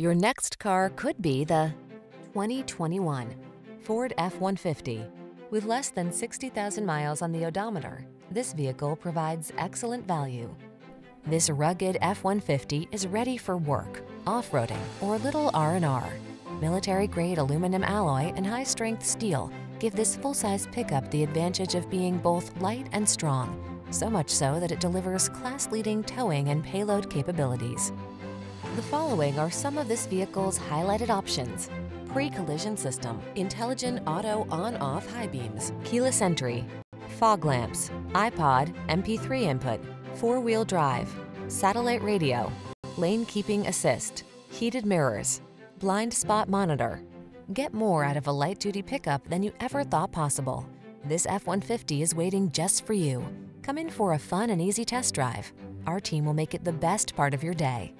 Your next car could be the 2021 Ford F-150. With less than 60,000 miles on the odometer, this vehicle provides excellent value. This rugged F-150 is ready for work, off-roading, or little R&R. Military-grade aluminum alloy and high-strength steel give this full-size pickup the advantage of being both light and strong, so much so that it delivers class-leading towing and payload capabilities. The following are some of this vehicle's highlighted options: pre-collision system, intelligent auto on-off high beams, keyless entry, fog lamps, iPod, MP3 input, four-wheel drive, satellite radio, lane keeping assist, heated mirrors, blind spot monitor. Get more out of a light-duty pickup than you ever thought possible. This F-150 is waiting just for you. Come in for a fun and easy test drive. Our team will make it the best part of your day.